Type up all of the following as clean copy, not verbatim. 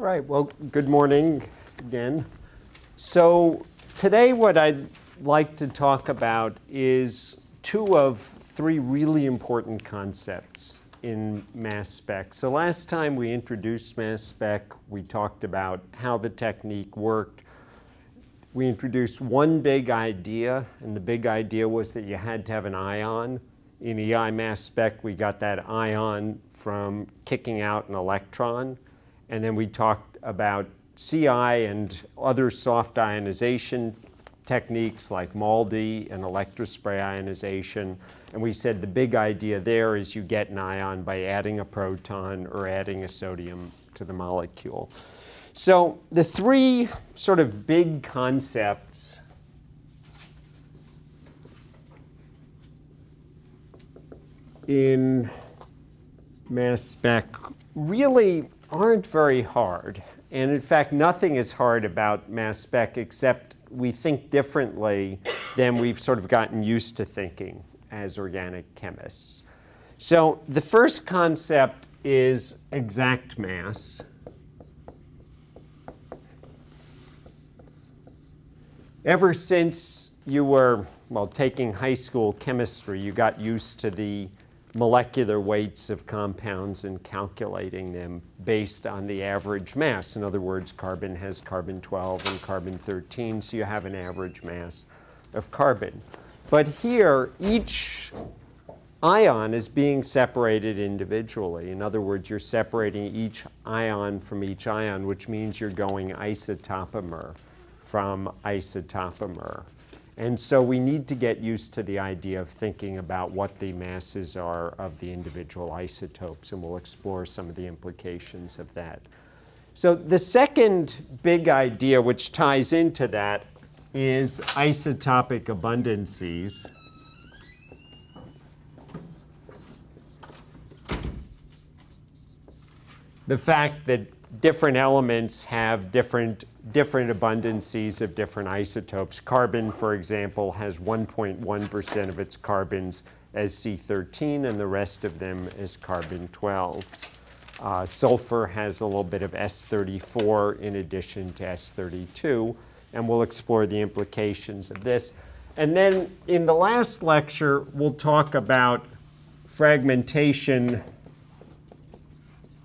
All right, well, good morning again. So today what I'd like to talk about is two of three really important concepts in mass spec. So last time we introduced mass spec, we talked about how the technique worked. We introduced one big idea, and the big idea was that you had to have an ion. In EI mass spec, we got that ion from kicking out an electron. And then we talked about CI and other soft ionization techniques like MALDI and electrospray ionization. And we said the big idea there is you get an ion by adding a proton or adding a sodium to the molecule. So the three sort of big concepts in mass spec really aren't very hard. And in fact, nothing is hard about mass spec except we think differently than we've sort of gotten used to thinking as organic chemists. So the first concept is exact mass. Ever since you were, well, taking high school chemistry, you got used to the molecular weights of compounds and calculating them based on the average mass. In other words, carbon has carbon 12 and carbon 13, so you have an average mass of carbon. But here, each ion is being separated individually. In other words, you're separating each ion from each ion, which means you're going isotopomer from isotopomer. And so we need to get used to the idea of thinking about what the masses are of the individual isotopes, and we'll explore some of the implications of that. So the second big idea, which ties into that, is isotopic abundances. The fact that different elements have different abundances of different isotopes. Carbon, for example, has 1.1% of its carbons as C13 and the rest of them as carbon 12. Sulfur has a little bit of S34 in addition to S32, and we'll explore the implications of this. And then in the last lecture, we'll talk about fragmentation.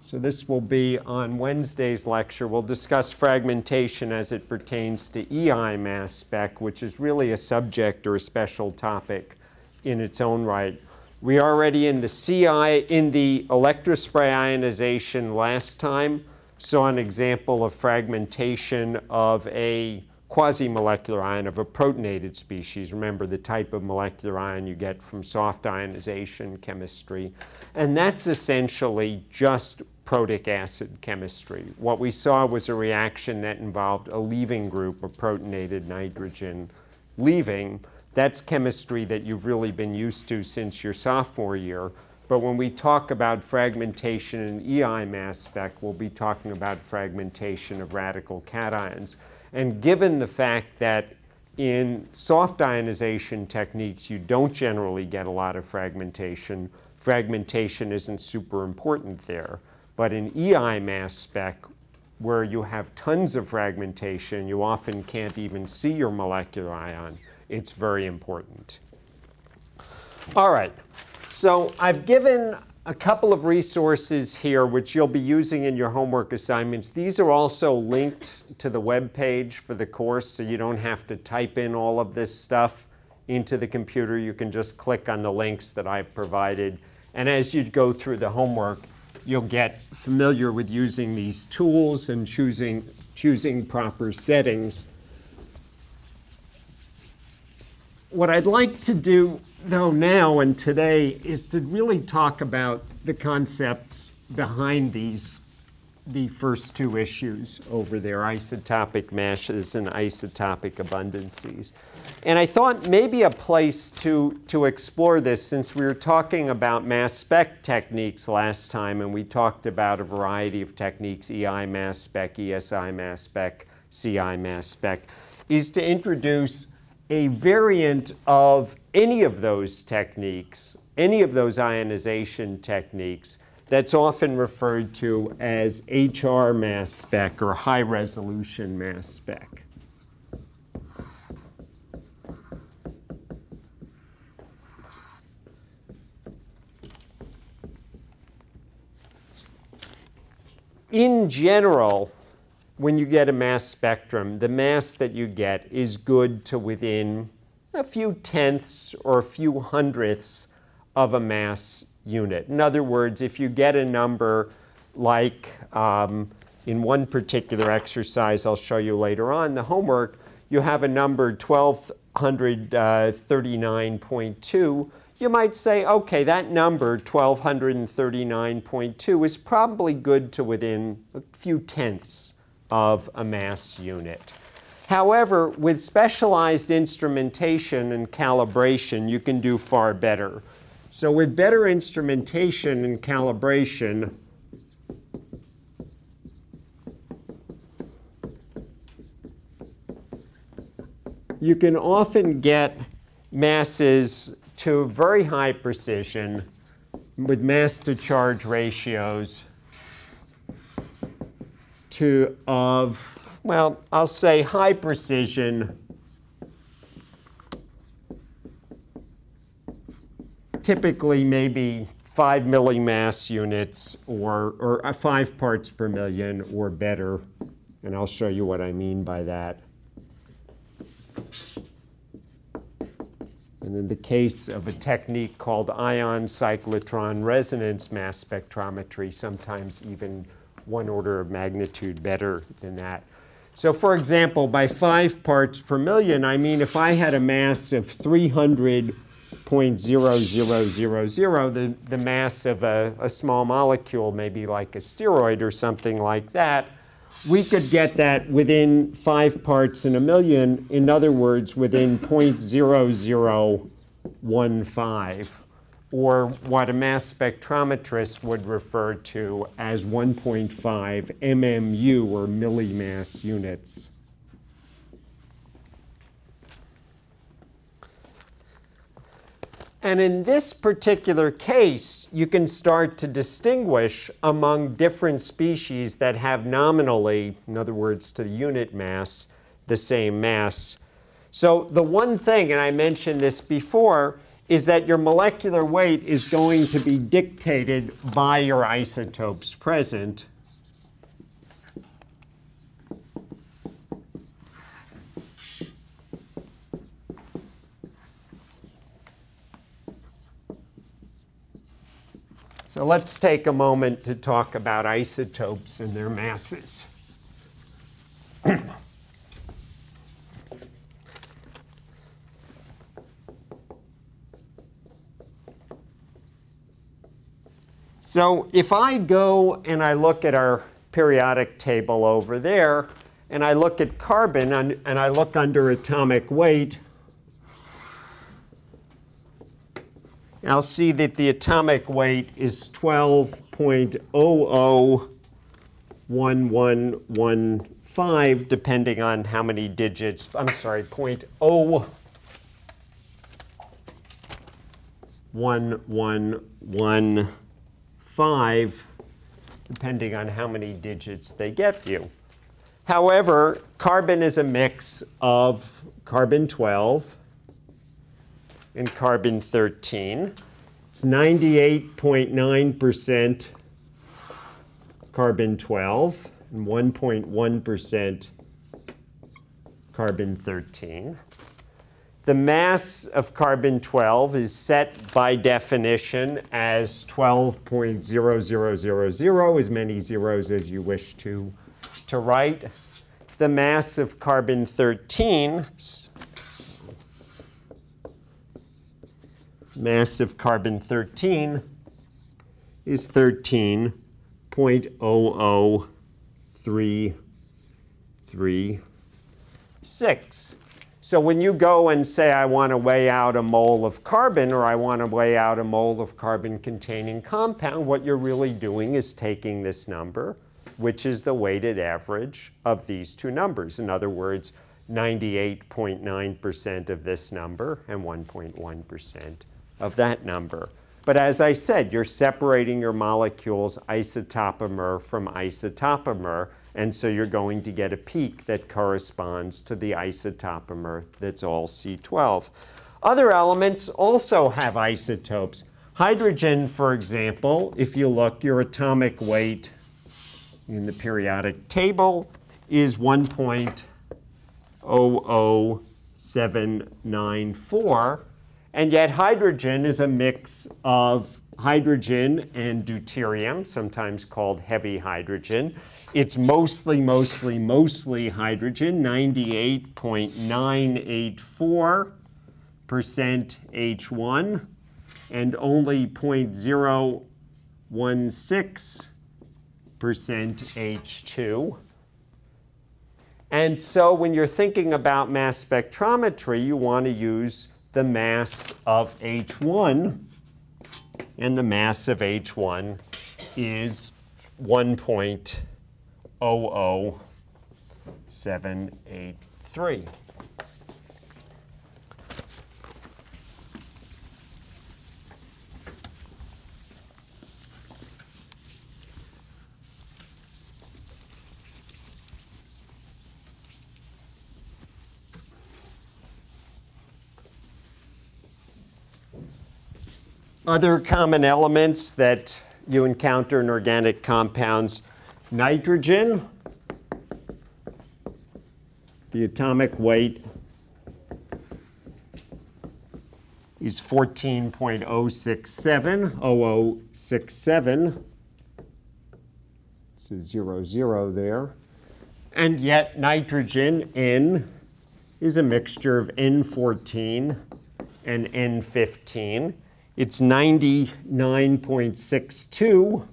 So this will be on Wednesday's lecture. We'll discuss fragmentation as it pertains to EI mass spec, which is really a subject or a special topic in its own right. We are already in the CI, in the electrospray ionization last time, saw an example of fragmentation of a quasi-molecular ion of a protonated species. Remember the type of molecular ion you get from soft ionization chemistry. And that's essentially just protic acid chemistry. What we saw was a reaction that involved a leaving group of protonated nitrogen leaving. That's chemistry that you've really been used to since your sophomore year. But when we talk about fragmentation in EI mass spec, we'll be talking about fragmentation of radical cations. And given the fact that in soft ionization techniques, you don't generally get a lot of fragmentation, fragmentation isn't super important there. But in EI mass spec, where you have tons of fragmentation, you often can't even see your molecular ion. It's very important. All right. So I've given a couple of resources here which you'll be using in your homework assignments. These are also linked to the web page for the course, so you don't have to type in all of this stuff into the computer. You can just click on the links that I've provided. And as you go through the homework, you'll get familiar with using these tools and choosing proper settings. What I'd like to do, though, now and today is to really talk about the concepts behind the first two issues over there, isotopic masses and isotopic abundances. And I thought maybe a place to explore this, since we were talking about mass spec techniques last time, and we talked about a variety of techniques, EI mass spec, ESI mass spec, CI mass spec, is to introduce a variant of any of those techniques, any of those ionization techniques That's often referred to as HR mass spec or high resolution mass spec. In general, when you get a mass spectrum, the mass that you get is good to within a few tenths or a few hundredths of a mass unit. In other words, if you get a number like in one particular exercise I'll show you later on, the homework, you have a number 1239.2, you might say, okay, that number, 1239.2, is probably good to within a few tenths of a mass unit. However, with specialized instrumentation and calibration, you can do far better. So with better instrumentation and calibration, you can often get masses to very high precision with mass to charge ratios of, well, I'll say high precision, typically maybe 5 millimass units or 5 parts per million or better. And I'll show you what I mean by that. And in the case of a technique called ion cyclotron resonance mass spectrometry, sometimes even 1 order of magnitude better than that. So for example, by 5 parts per million, I mean if I had a mass of 300.0000, the mass of a small molecule, maybe like a steroid or something like that, we could get that within 5 parts in a million, in other words, within 0.0015, or what a mass spectrometrist would refer to as 1.5 mmU or millimass units. And in this particular case, you can start to distinguish among different species that have nominally, in other words, to the unit mass, the same mass. So the one thing, and I mentioned this before, is that your molecular weight is going to be dictated by your isotopes present. So let's take a moment to talk about isotopes and their masses. So if I go and I look at our periodic table over there, and I look at carbon, and I look under atomic weight, I'll see that the atomic weight is 12.001115, depending on how many digits. I'm sorry, 0.01115, depending on how many digits they get you. However, carbon is a mix of carbon 12 and carbon 13. It's 98.9% carbon 12 and 1.1% carbon 13. The mass of carbon 12 is set by definition as 12.0000, as many zeros as you wish to write. The mass of carbon 13, is 13.00336. So when you go and say, I want to weigh out a mole of carbon, or I want to weigh out a mole of carbon-containing compound, what you're really doing is taking this number, which is the weighted average of these two numbers. In other words, 98.9% of this number and 1.1% of that number. But as I said, you're separating your molecules isotopomer from isotopomer, and so you're going to get a peak that corresponds to the isotopomer that's all C12. Other elements also have isotopes. Hydrogen, for example, if you look, your atomic weight in the periodic table is 1.00794, and yet hydrogen is a mix of hydrogen and deuterium, sometimes called heavy hydrogen. It's mostly hydrogen, 98.984% H1, and only 0.016% H2. And so when you're thinking about mass spectrometry, you want to use the mass of H1, and the mass of H1 is 1.00783. Other common elements that you encounter in organic compounds: nitrogen, the atomic weight is 14.067, it's a 0 there, and yet nitrogen, N, is a mixture of N14 and N15. It's 99.62%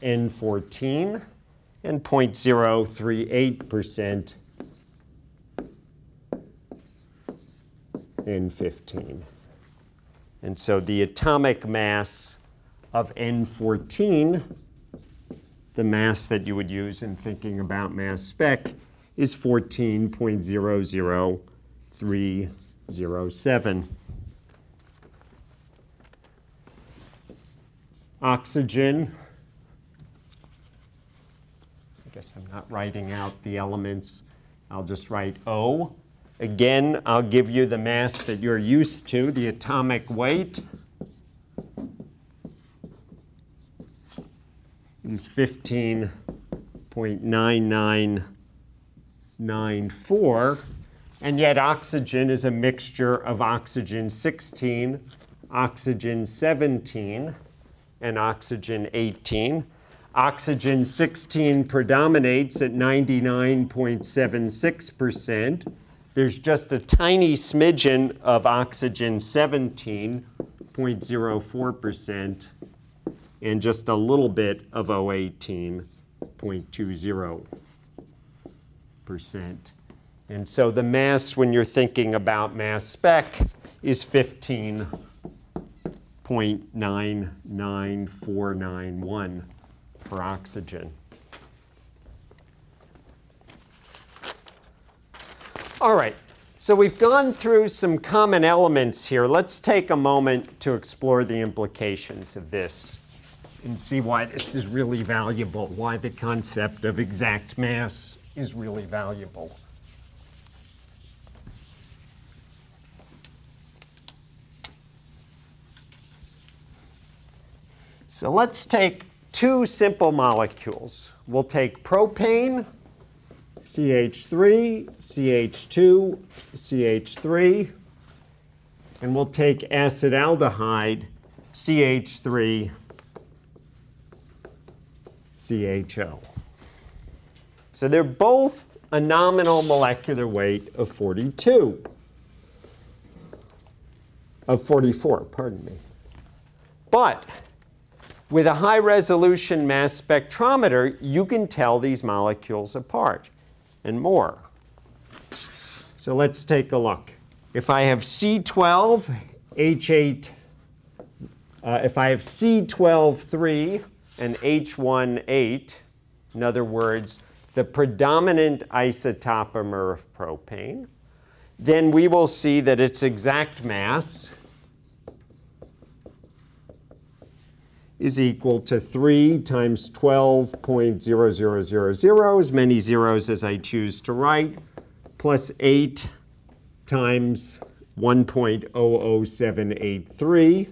N14 and 0.038% N15. And so the atomic mass of N14, the mass that you would use in thinking about mass spec, is 14.00307. Oxygen. I guess I'm not writing out the elements. I'll just write O. Again, I'll give you the mass that you're used to, the atomic weight is 15.9994, and yet oxygen is a mixture of oxygen 16, oxygen 17, and oxygen 18. Oxygen 16 predominates at 99.76%. There's just a tiny smidgen of oxygen 17, 0.04%, and just a little bit of O18, 0.20%. And so the mass, when you're thinking about mass spec, is 15.99491 for oxygen. All right, so we've gone through some common elements here. Let's take a moment to explore the implications of this and see why this is really valuable, why the concept of exact mass is really valuable. So let's take two simple molecules. We'll take propane, CH3, CH2, CH3, and we'll take acetaldehyde, CH3, CHO. So they're both a nominal molecular weight of 44, pardon me. But with a high-resolution mass spectrometer, you can tell these molecules apart and more. So let's take a look. If I have C12, 3, and H18, in other words, the predominant isotopomer of propane, then we will see that its exact mass is equal to 3 times 12.0000, as many zeros as I choose to write, plus 8 times 1.00783.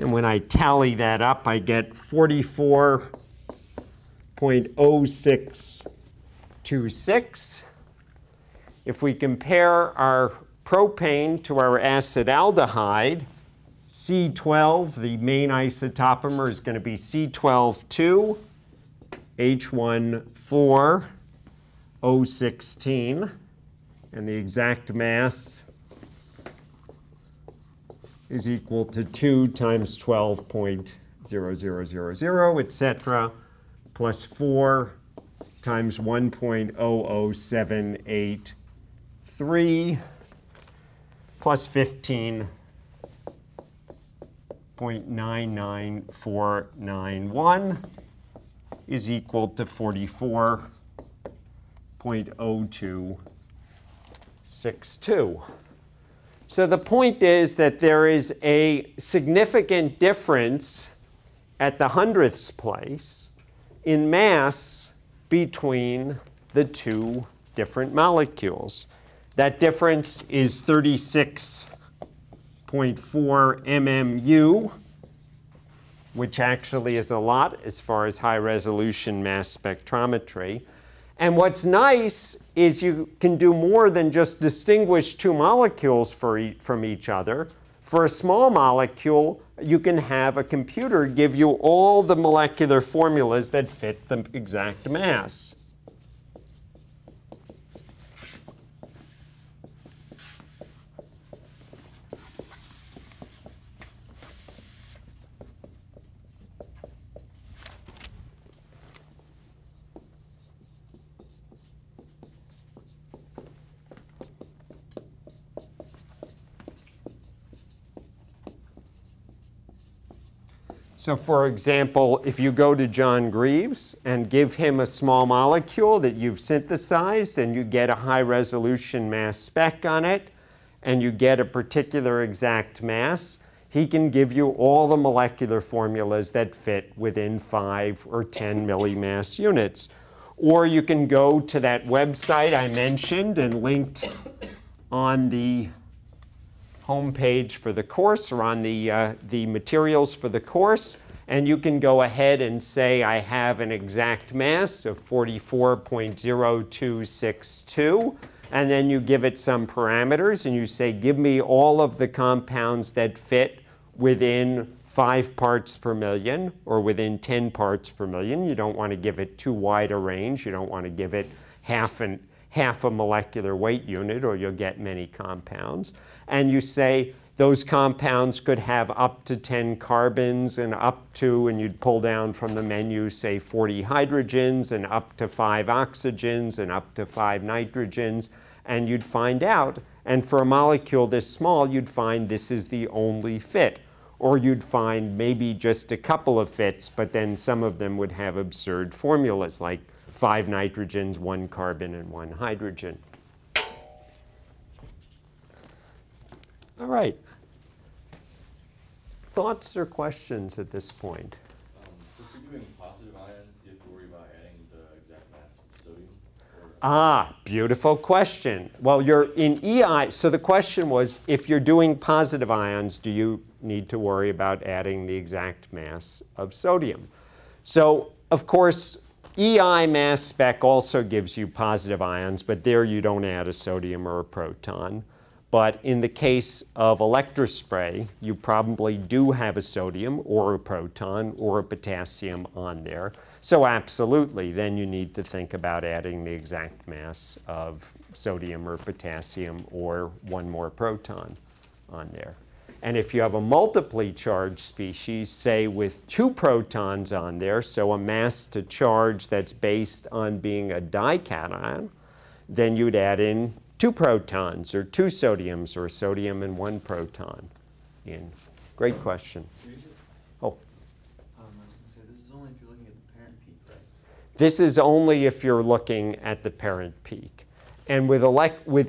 And when I tally that up, I get 44.0626. If we compare our propane to our acetaldehyde, C12, the main isotopomer, is going to be C12-2, H1-4, O16, and the exact mass is equal to 2 times 12.0000, etc., plus 4 times 1.00783, plus 15.99491 is equal to 44.0262. So the point is that there is a significant difference at the hundredths place in mass between the two different molecules. That difference is 36.4 mmU, which actually is a lot as far as high resolution mass spectrometry. And what's nice is you can do more than just distinguish two molecules from each other. For a small molecule, you can have a computer give you all the molecular formulas that fit the exact mass. So for example, if you go to John Greaves and give him a small molecule that you've synthesized and you get a high resolution mass spec on it and you get a particular exact mass, he can give you all the molecular formulas that fit within 5 or 10 millimass units. Or you can go to that website I mentioned and linked on the homepage for the course, or on the materials for the course, and you can go ahead and say I have an exact mass of 44.0262, and then you give it some parameters and you say give me all of the compounds that fit within 5 parts per million or within 10 parts per million. You don't want to give it too wide a range. You don't want to give it half a molecular weight unit, or you'll get many compounds. And you say those compounds could have up to 10 carbons and up to, and you'd pull down from the menu, say 40 hydrogens and up to 5 oxygens and up to 5 nitrogens, and you'd find out. And for a molecule this small, you'd find this is the only fit. Or you'd find maybe just a couple of fits, but then some of them would have absurd formulas like 5 nitrogens, 1 carbon, and 1 hydrogen. All right. Thoughts or questions at this point? So if you're doing positive ions, do you have to worry about adding the exact mass of sodium? Ah, beautiful question. Well, you're in EI. So the question was, if you're doing positive ions, do you need to worry about adding the exact mass of sodium? So, of course, EI mass spec also gives you positive ions, but there you don't add a sodium or a proton. But in the case of electrospray, you probably do have a sodium or a proton or a potassium on there. So absolutely, then you need to think about adding the exact mass of sodium or potassium or one more proton on there. And if you have a multiply charged species, say with 2 protons on there, so a mass to charge that's based on being a dication, then you'd add in 2 protons or 2 sodiums or a sodium and 1 proton. In. Great question. Oh. I was going to say, this is only if you're looking at the parent peak, right? This is only if you're looking at the parent peak. And with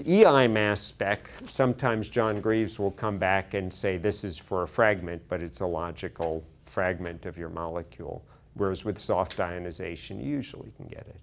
EI mass spec, sometimes John Greaves will come back and say this is for a fragment, but it's a logical fragment of your molecule, whereas with soft ionization, you usually can get it.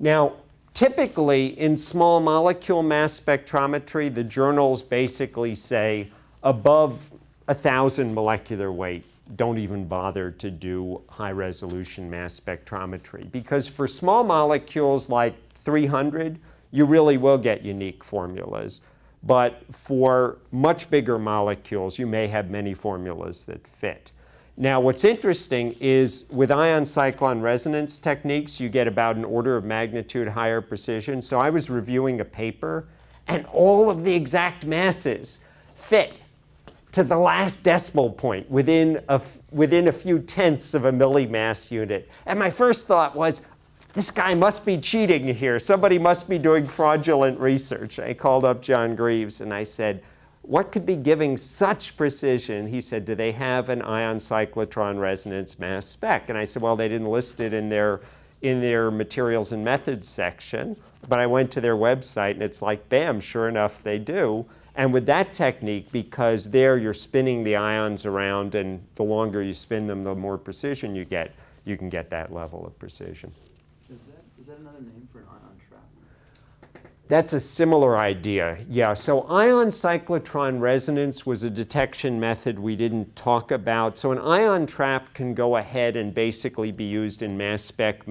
Now, typically in small molecule mass spectrometry, the journals basically say above 1,000 molecular weight, don't even bother to do high resolution mass spectrometry, because for small molecules like 300, you really will get unique formulas. But for much bigger molecules, you may have many formulas that fit. Now, what's interesting is with ion-cyclone resonance techniques, you get about an order of magnitude higher precision. So I was reviewing a paper, and all of the exact masses fit to the last decimal point within a few tenths of a millimass unit. And my first thought was, this guy must be cheating here. Somebody must be doing fraudulent research. I called up John Greaves, and I said, what could be giving such precision? He said, do they have an ion cyclotron resonance mass spec? And I said, well, they didn't list it in their materials and methods section, but I went to their website, and it's like, bam, sure enough, they do. And with that technique, because there you're spinning the ions around, and the longer you spin them, the more precision you get, you can get that level of precision. Is that another name for an ion trap? That's a similar idea, yeah. So ion cyclotron resonance was a detection method we didn't talk about. So an ion trap can go ahead and basically be used in mass spec,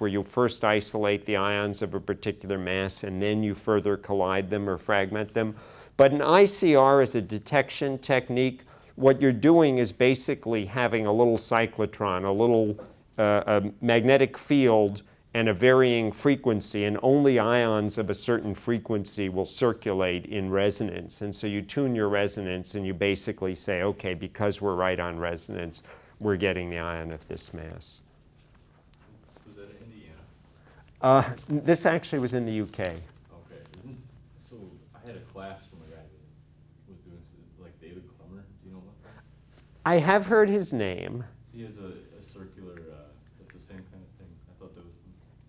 where you first isolate the ions of a particular mass, and then you further collide them or fragment them. But an ICR is a detection technique. What you're doing is basically having a little cyclotron, a little magnetic field, and a varying frequency, and only ions of a certain frequency will circulate in resonance. And so you tune your resonance, and you basically say, okay, because we're right on resonance, we're getting the ion of this mass. Was that in Indiana? This actually was in the UK. Okay. So I had a class from a guy that was doing like David Clummer. Do you know what? I have heard his name. He is a circular, that's the same kind of thing. I thought that was.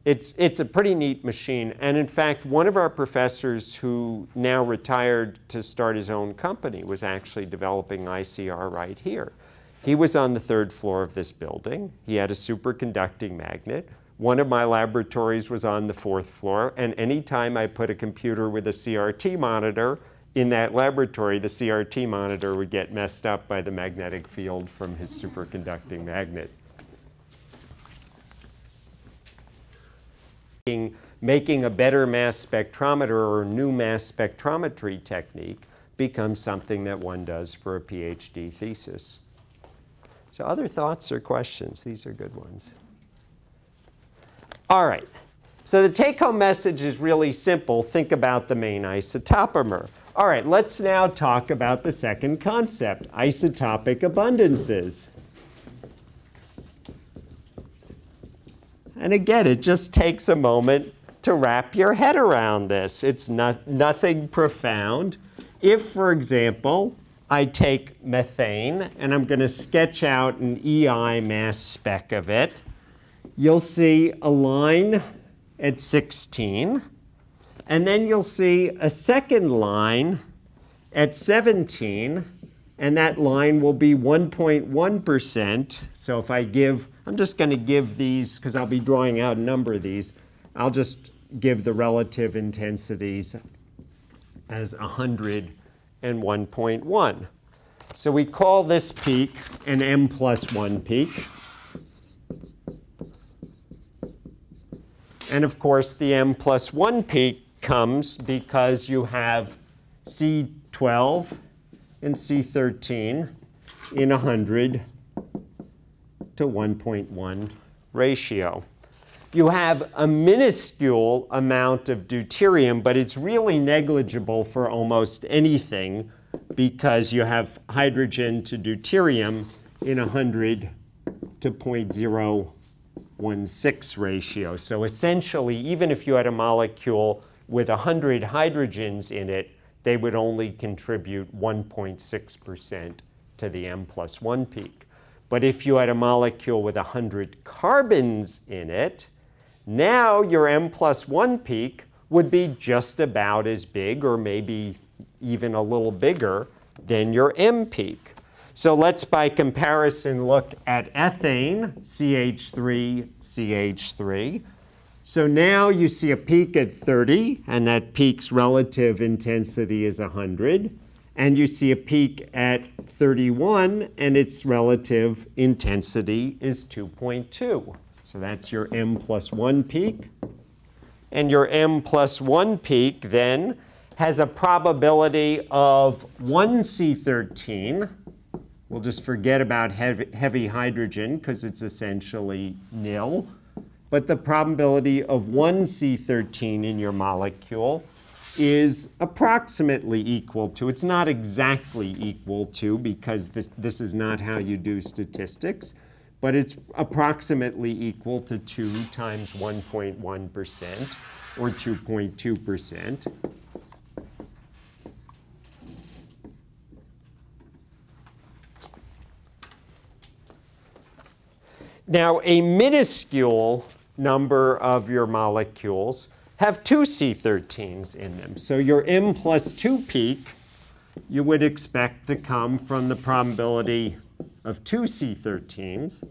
It's a pretty neat machine, and in fact, one of our professors who now retired to start his own company was actually developing ICR right here. He was on the third floor of this building. He had a superconducting magnet. One of my laboratories was on the fourth floor, and any time I put a computer with a CRT monitor in that laboratory, the CRT monitor would get messed up by the magnetic field from his superconducting magnet. Making a better mass spectrometer or new mass spectrometry technique becomes something that one does for a PhD thesis. So other thoughts or questions? These are good ones. All right. So the take-home message is really simple. Think about the main isotopomer. All right, let's now talk about the second concept, isotopic abundances. And again, it just takes a moment to wrap your head around this. It's nothing profound. If, for example, I take methane and I'm going to sketch out an EI mass spec of it, you'll see a line at 16, and then you'll see a second line at 17, and that line will be 1.1%. So if I give, I'm just going to give these, because I'll be drawing out a number of these, I'll just give the relative intensities as 100 and 1.1. So we call this peak an M+1 peak. And of course, the M+1 peak comes because you have C12 and C13 in 100 to 1.1 ratio. You have a minuscule amount of deuterium, but it's really negligible for almost anything because you have hydrogen to deuterium in 100 to 0.016 ratio. So essentially, even if you had a molecule with 100 hydrogens in it, they would only contribute 1.6% to the M+1 peak. But if you had a molecule with 100 carbons in it, now your M+1 peak would be just about as big or maybe even a little bigger than your M peak. So let's, by comparison, look at ethane, CH3, CH3. So now you see a peak at 30, and that peak's relative intensity is 100. And you see a peak at 31, and its relative intensity is 2.2. So that's your M plus 1 peak. And your M plus 1 peak then has a probability of 1 C13. We'll just forget about heavy hydrogen because it's essentially nil. But the probability of 1 C13 in your molecule is approximately equal to, it's not exactly equal to because this is not how you do statistics, but it's approximately equal to 2 times 1.1% or 2.2%. Now, a minuscule number of your molecules have 2 C13s in them. So your M plus 2 peak, you would expect to come from the probability of 2 C13s.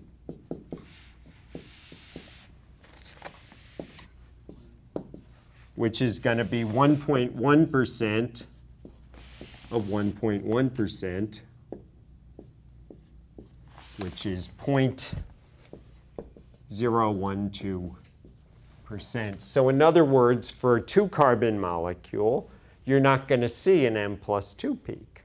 Which is going to be 1.1% of 1.1%, which is 0.012%. So in other words, for a 2-carbon molecule, you're not going to see an M plus 2 peak.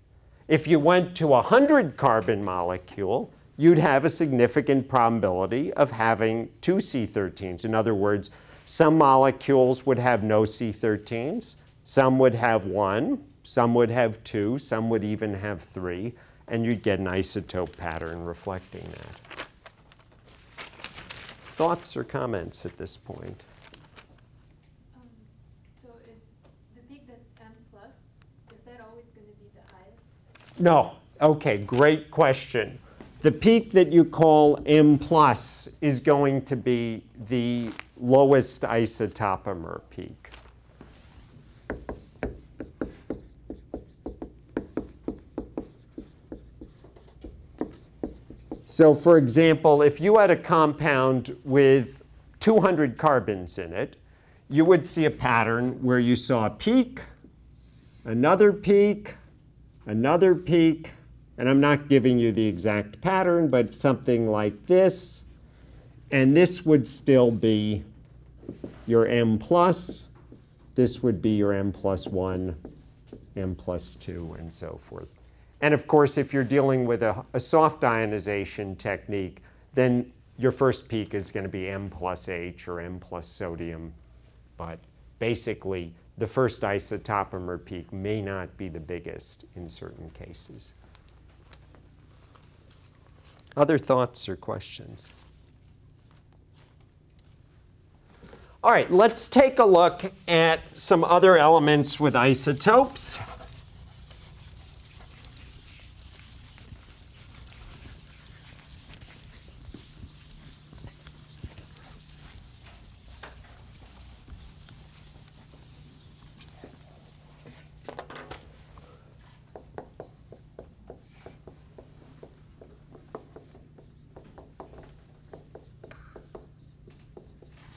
If you went to a 100-carbon molecule, you'd have a significant probability of having 2 C13s. In other words, some molecules would have no C13s, some would have 1, some would have 2, some would even have 3, and you'd get an isotope pattern reflecting that. Thoughts or comments at this point? So is the peak that's M plus, is that always going to be the highest? No. Okay, great question. The peak that you call M plus is going to be the lowest isotopomer peak. So for example, if you had a compound with 200 carbons in it, you would see a pattern where you saw a peak, another peak, another peak, and I'm not giving you the exact pattern, but something like this. And this would still be your M plus. This would be your M plus 1, M plus 2, and so forth. And of course, if you're dealing with a soft ionization technique, then your first peak is going to be M plus H or M plus sodium. But basically, the first isotopomer peak may not be the biggest in certain cases. Other thoughts or questions? All right, let's take a look at some other elements with isotopes.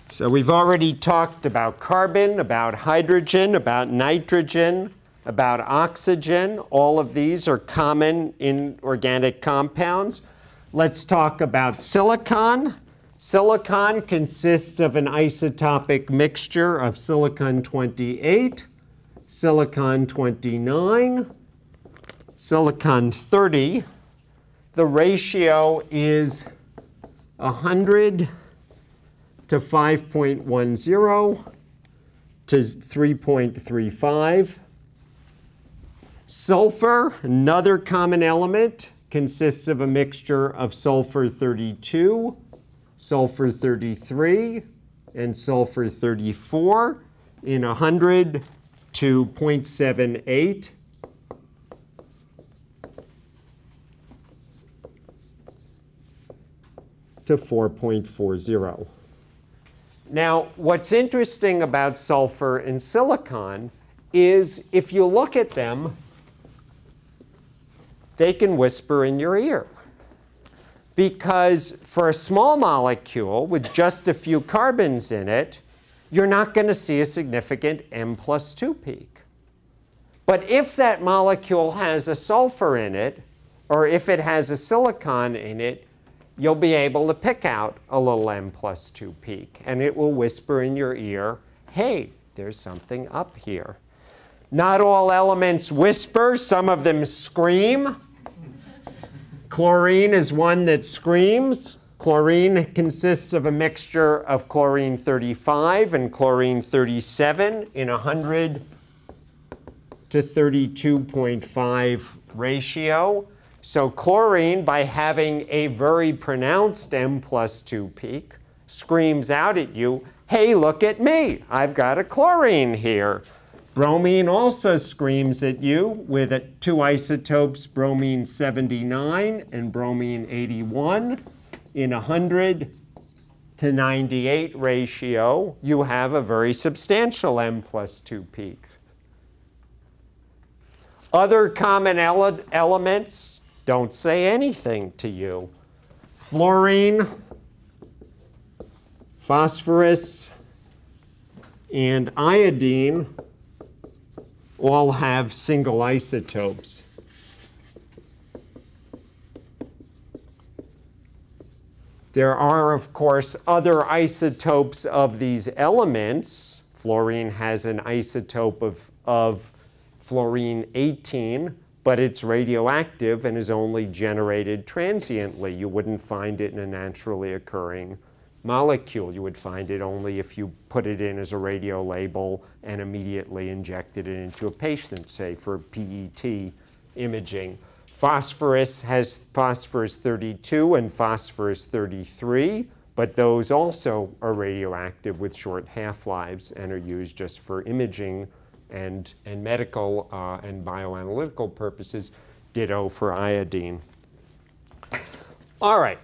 So we've already talked about carbon, about hydrogen, about nitrogen, about oxygen. All of these are common in organic compounds. Let's talk about silicon. Silicon consists of an isotopic mixture of silicon 28, silicon 29, silicon 30. The ratio is 100 to 5.10 to 3.35. Sulfur, another common element, consists of a mixture of sulfur 32, sulfur 33, and sulfur 34 in 100 to 0.78. to 4.40. Now, what's interesting about sulfur and silicon is if you look at them, they can whisper in your ear. Because for a small molecule with just a few carbons in it, you're not going to see a significant M+2 peak. But if that molecule has a sulfur in it, or if it has a silicon in it, you'll be able to pick out a little M+2 peak. And it will whisper in your ear, hey, there's something up here. Not all elements whisper. Some of them scream. Chlorine is one that screams. Chlorine consists of a mixture of chlorine 35 and chlorine 37 in 100 to 32.5 ratio. So chlorine, by having a very pronounced M+2 peak, screams out at you, hey, look at me. I've got a chlorine here. Bromine also screams at you with two isotopes, bromine 79 and bromine 81. In 100 to 98 ratio, you have a very substantial M+2 peak. Other common elements don't say anything to you. Fluorine, phosphorus, and iodine all have single isotopes. There are, of course, other isotopes of these elements. Fluorine has an isotope of fluorine 18, but it's radioactive and is only generated transiently. You wouldn't find it in a naturally occurring molecule. You would find it only if you put it in as a radio label and immediately injected it into a patient, say for PET imaging. Phosphorus has phosphorus 32 and phosphorus 33, but those also are radioactive with short half-lives and are used just for imaging and medical and bioanalytical purposes. Ditto for iodine. All right.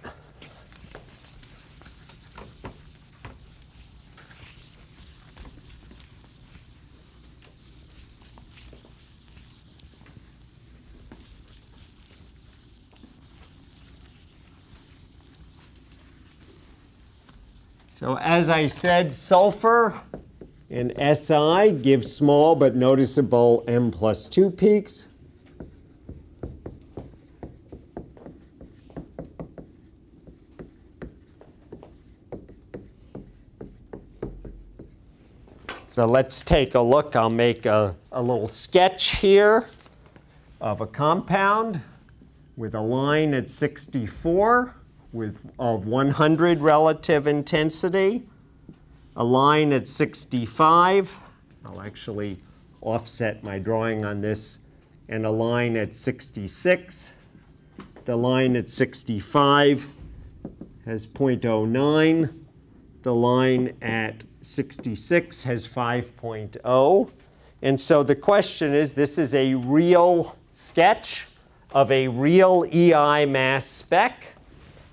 So as I said, sulfur and Si give small but noticeable M+2 peaks. So let's take a look. I'll make a little sketch here of a compound with a line at 64. Of 100 relative intensity, a line at 65. I'll actually offset my drawing on this, and a line at 66. The line at 65 has 0.09. The line at 66 has 5.0. And so the question is, this is a real sketch of a real EI mass spec.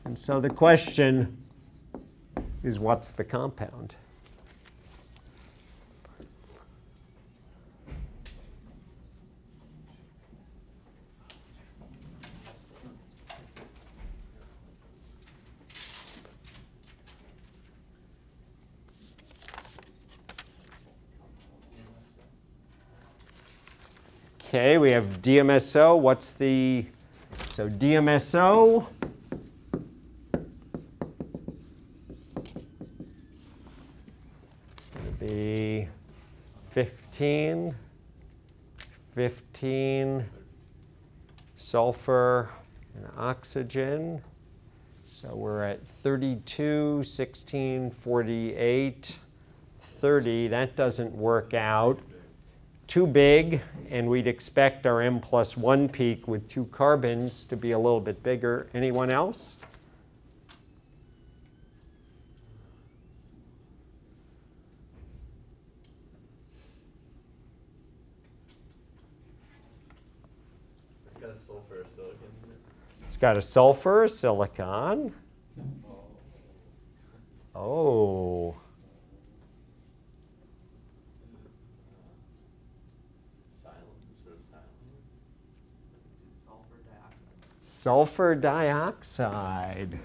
And so the question is, what's the compound? Okay, we have DMSO. What's the, so DMSO. Be 15, 15, sulfur, and oxygen. So we're at 32, 16, 48, 30. That doesn't work out. Too big, and we'd expect our M+1 peak with two carbons to be a little bit bigger. Anyone else? It's got a sulfur, silicon. Oh, sulfur dioxide.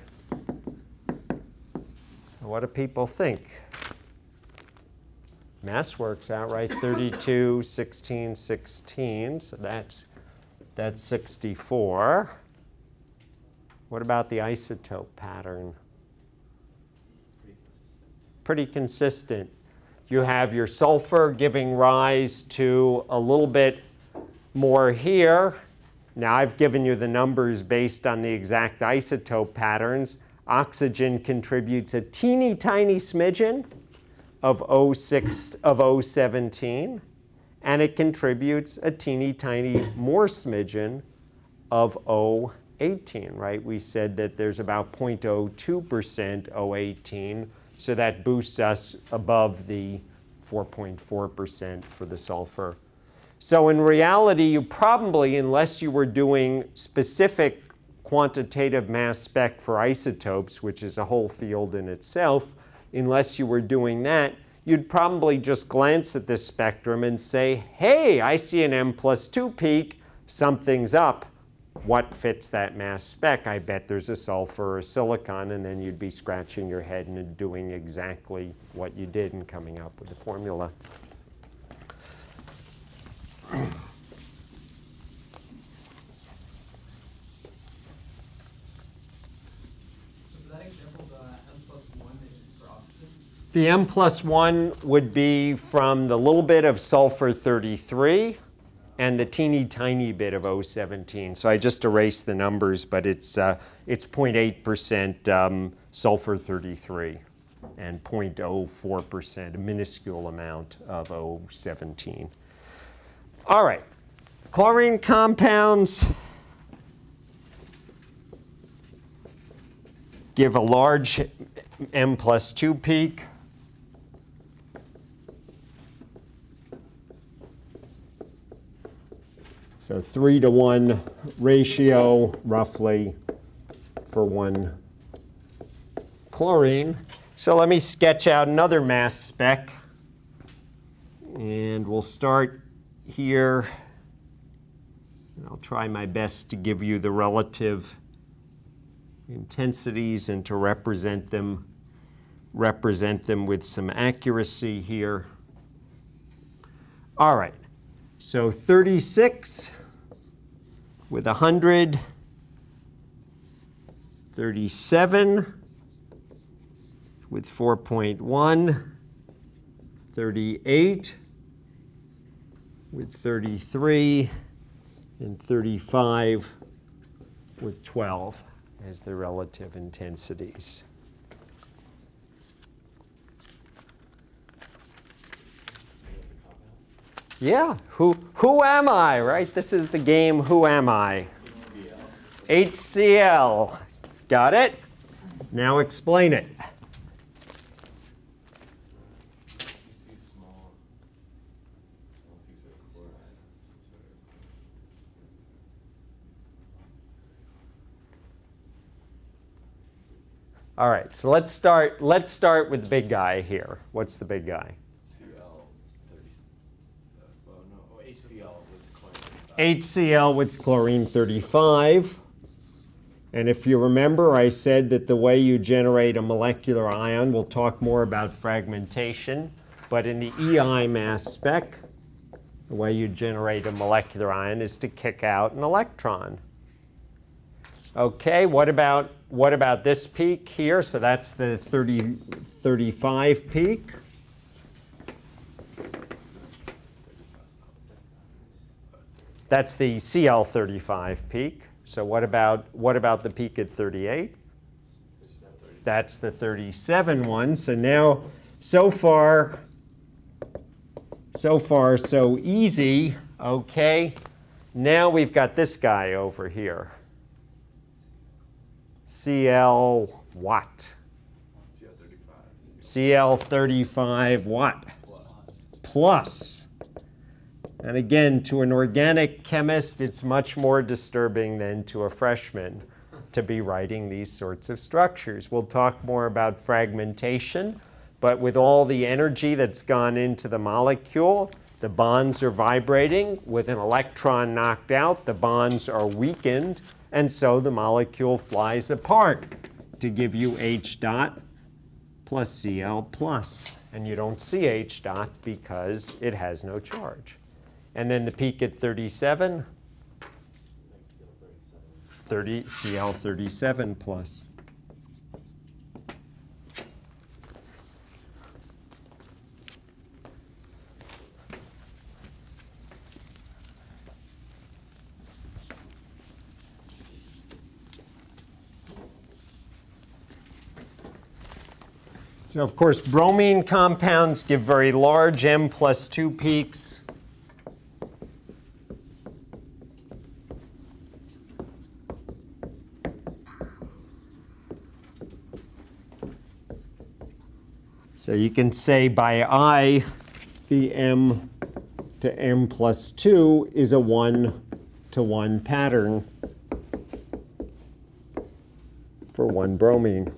So what do people think? Mass works out right, 32, 16, 16, so that's 64. What about the isotope pattern? Pretty consistent. You have your sulfur giving rise to a little bit more here. Now I've given you the numbers based on the exact isotope patterns. Oxygen contributes a teeny tiny smidgen of O6 of O17, and it contributes a teeny tiny more smidgen of O18, right? We said that there's about 0.02% O18, so that boosts us above the 4.4% for the sulfur. So in reality, you probably, unless you were doing specific quantitative mass spec for isotopes, which is a whole field in itself, unless you were doing that, you'd probably just glance at this spectrum and say, hey, I see an M+2 peak, something's up. What fits that mass spec? I bet there's a sulfur or silicon, and then you'd be scratching your head and doing exactly what you did and coming up with the formula. So that example, the M+1 is just for oxygen? The M+1 would be from the little bit of sulfur 33 and the teeny tiny bit of O17. So I just erased the numbers, but it's 0.8% sulfur 33 and 0.04%, a minuscule amount of O17. All right, chlorine compounds give a large M+2 peak. So 3-to-1 ratio, roughly, for one chlorine. So let me sketch out another mass spec, and we'll start here, and I'll try my best to give you the relative intensities and to represent them with some accuracy here. All right, so 36 with 100, 37 with 4.1, 38 with 33, and 35 with 12 as the relative intensities. Yeah, who am I, right? This is the game, who am I? HCl. Got it? Now explain it. All right, so let's start with the big guy here. What's the big guy? HCl with chlorine 35. And if you remember, I said that the way you generate a molecular ion, we'll talk more about fragmentation, but in the EI mass spec, the way you generate a molecular ion is to kick out an electron. Okay, what about this peak here? So that's the 35 peak. That's the Cl35 peak. So what about the peak at 38? That's the 37 one. So now, so far so easy. Okay, now we've got this guy over here. Cl what? Cl35 what? Plus. And again, to an organic chemist, it's much more disturbing than to a freshman to be writing these sorts of structures. We'll talk more about fragmentation, but with all the energy that's gone into the molecule, the bonds are vibrating. With an electron knocked out, the bonds are weakened. and so the molecule flies apart to give you H dot plus Cl plus. And you don't see H dot because it has no charge. And then the peak at 37, Cl37 plus. So of course, bromine compounds give very large M+2 peaks. So you can say by I, the M to M+2 is a 1-to-1 pattern for one bromine.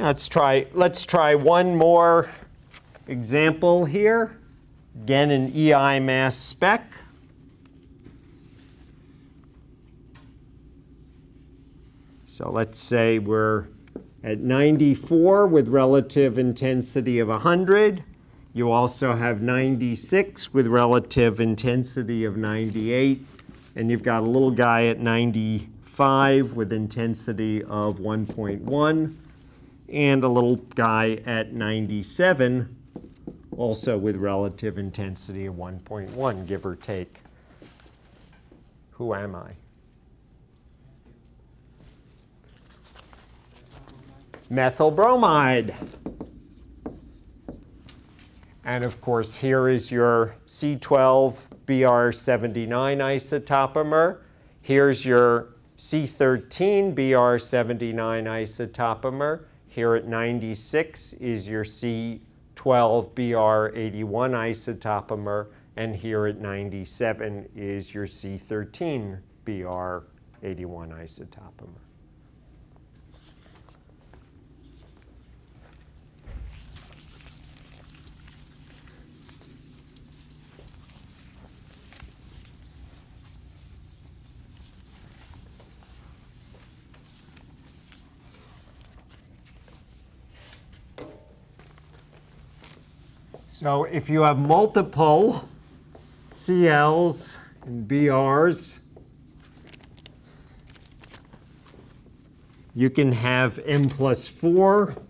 Let's try one more example here. Again, an EI mass spec. So let's say we're at 94 with relative intensity of 100. You also have 96 with relative intensity of 98. And you've got a little guy at 95 with intensity of 1.1. and a little guy at 97, also with relative intensity of 1.1, give or take. Who am I? Methyl bromide. And of course, here is your C12 Br79 isotopomer. Here's your C13 Br79 isotopomer. Here at 96 is your C12 Br81 isotopomer, and here at 97 is your C13 Br81 isotopomer. So if you have multiple Cls and Brs, you can have M+4,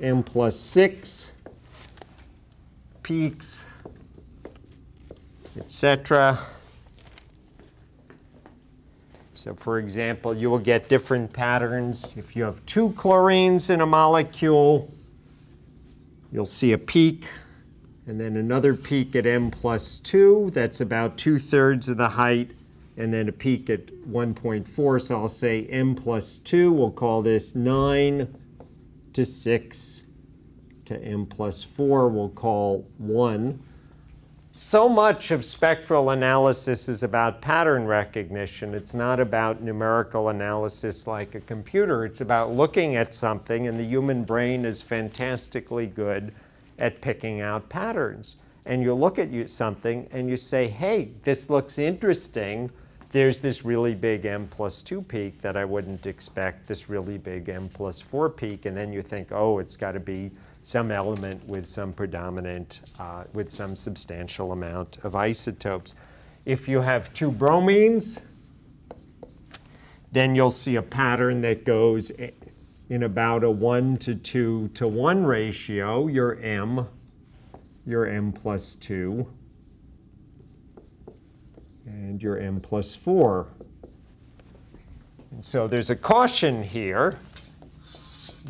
M+6, peaks, etc. So for example, you will get different patterns. If you have two chlorines in a molecule, you'll see a peak, and then another peak at M+2, that's about 2/3 of the height, and then a peak at 1.4, so I'll say M+2, we'll call this 9 to 6, to M+4, we'll call 1. So much of spectral analysis is about pattern recognition. It's not about numerical analysis like a computer. It's about looking at something, and the human brain is fantastically good at picking out patterns. And you look at something and you say, hey, this looks interesting. There's this really big M+2 peak that I wouldn't expect, this really big M+4 peak, and then you think, oh, it's got to be some element with some predominant, with some substantial amount of isotopes. If you have two bromines, then you'll see a pattern that goes in about a 1-to-2-to-1 ratio, your M+2, and your M+4. And so there's a caution here.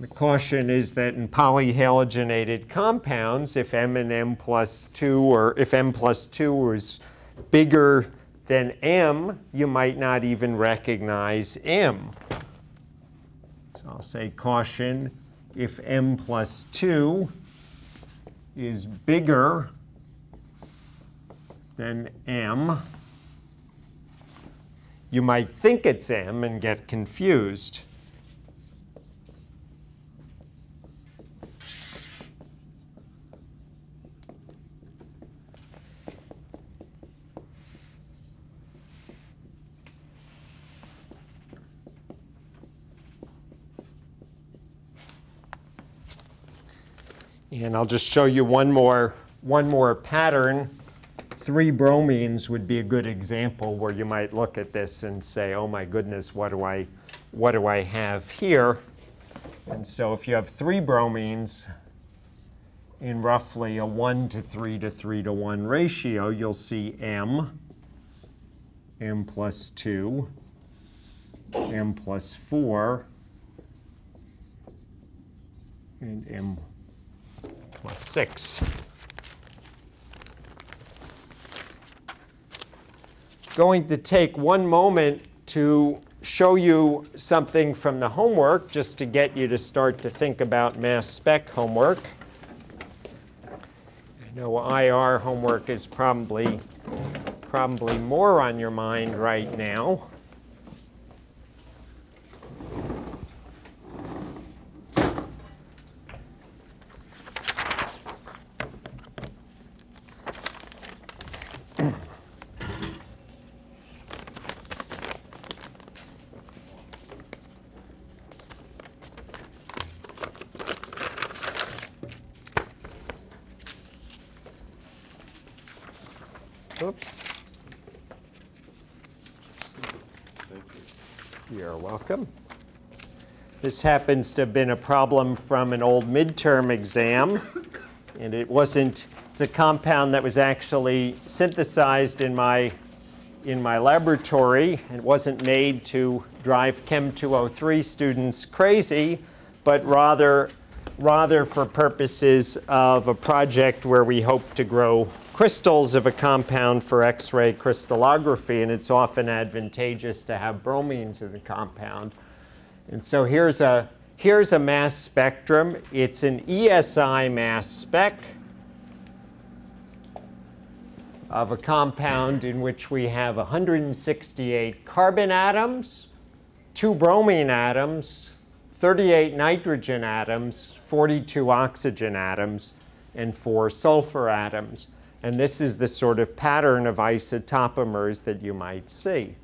The caution is that in polyhalogenated compounds, if M and M+2, or if M+2 is bigger than M, you might not even recognize M. So I'll say caution, if M+2 is bigger than M, you might think it's M and get confused. And I'll just show you one more pattern. Three bromines would be a good example where you might look at this and say, oh my goodness, what do I have here? And so if you have three bromines in roughly a 1 to 3 to 3 to 1 ratio, you'll see M plus 2, M plus 4, and M plus 6. Going to take one moment to show you something from the homework, just to get you to start to think about mass spec homework. I know IR homework is probably more on your mind right now. Oops. Thank you. You're welcome. This happens to have been a problem from an old midterm exam. And it wasn't, it's a compound that was actually synthesized in my laboratory. It wasn't made to drive Chem 203 students crazy, but rather for purposes of a project where we hope to grow crystals of a compound for X-ray crystallography, and it's often advantageous to have bromines in the compound. And so here's a mass spectrum. It's an ESI mass spec of a compound in which we have 168 carbon atoms, 2 bromine atoms, 38 nitrogen atoms, 42 oxygen atoms, and 4 sulfur atoms. And this is the sort of pattern of isotopomers that you might see.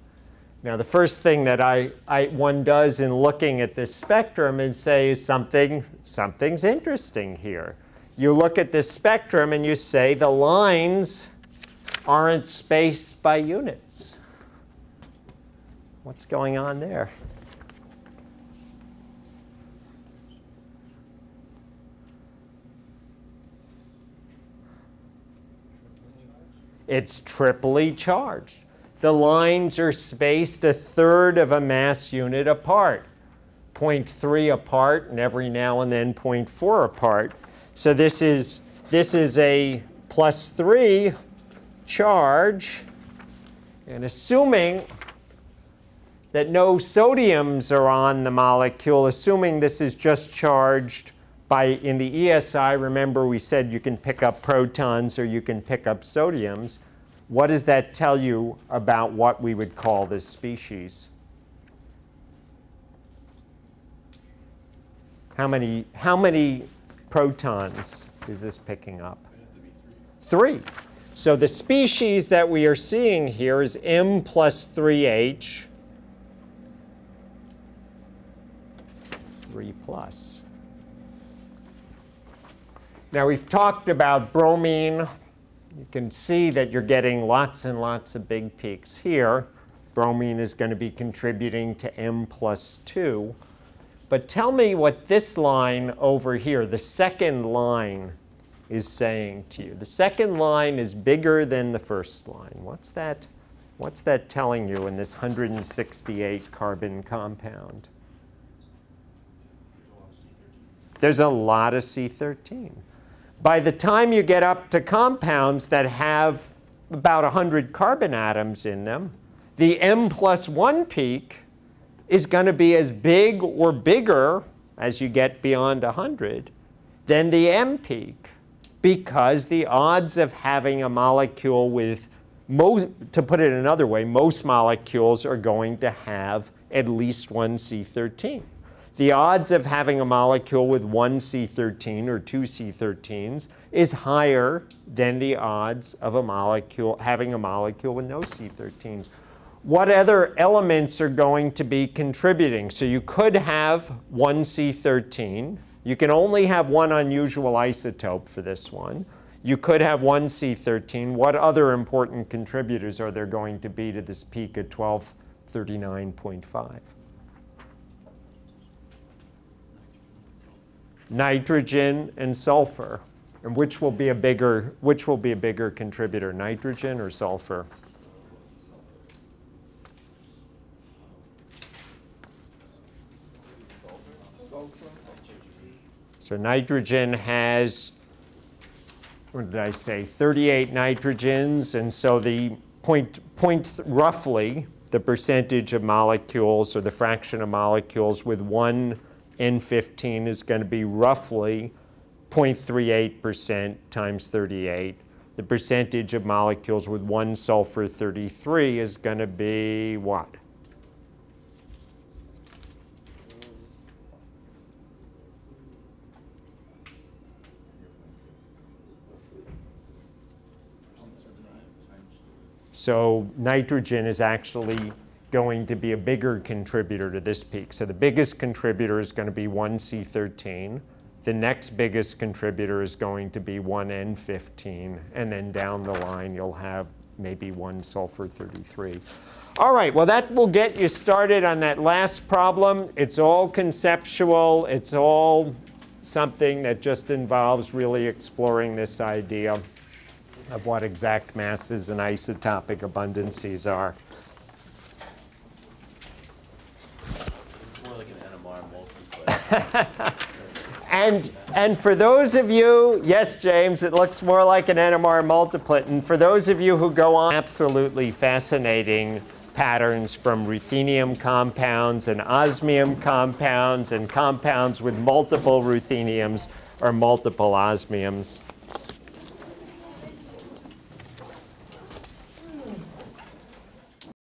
Now, the first thing that one does in looking at this spectrum and say is something's interesting here. You look at this spectrum and you say the lines aren't spaced by units. What's going on there? It's triply charged. The lines are spaced 1/3 of a mass unit apart, 0.3 apart, and every now and then 0.4 apart. So this is a +3 charge, and assuming that no sodiums are on the molecule, assuming this is just charged in the ESI, remember we said you can pick up protons or you can pick up sodiums. What does that tell you about what we would call this species? How many protons is this picking up? 3. So the species that we are seeing here is M plus 3H, 3 plus. Now, we've talked about bromine. You can see that you're getting lots and lots of big peaks here. Bromine is going to be contributing to M plus 2. But tell me what this line over here, the second line, is saying to you. The second line is bigger than the first line. What's that telling you in this 168 carbon compound? There's a lot of C13. By the time you get up to compounds that have about 100 carbon atoms in them, the M plus 1 peak is going to be as big or bigger as you get beyond 100 than the M peak, because the odds of having a molecule with, to put it another way, most molecules are going to have at least one C13. The odds of having a molecule with 1 C13 or 2 C13s is higher than the odds of a molecule having a molecule with no C13s. What other elements are going to be contributing? So you could have 1 C13. You can only have one unusual isotope for this one. You could have one C13. What other important contributors are there going to be to this peak at 1239.5? Nitrogen and sulfur. And which will be a bigger contributor, nitrogen or sulfur? So nitrogen has, what did I say, 38 nitrogens, and so the roughly the percentage of molecules or the fraction of molecules with one N15 is going to be roughly 0.38% times 38. The percentage of molecules with one sulfur 33 is going to be what? 0.39%. So nitrogen is actually going to be a bigger contributor to this peak. So the biggest contributor is going to be 1C13. The next biggest contributor is going to be 1N15, and then down the line you'll have maybe 1 sulfur 33. All right, well that will get you started on that last problem. It's all conceptual. It's all something that just involves really exploring this idea of what exact masses and isotopic abundances are. It's more like an NMR multiplex. And for those of you, yes, James, it looks more like an NMR multiplet. And for those of you who go on, absolutely fascinating patterns from ruthenium compounds and osmium compounds and compounds with multiple rutheniums or multiple osmiums.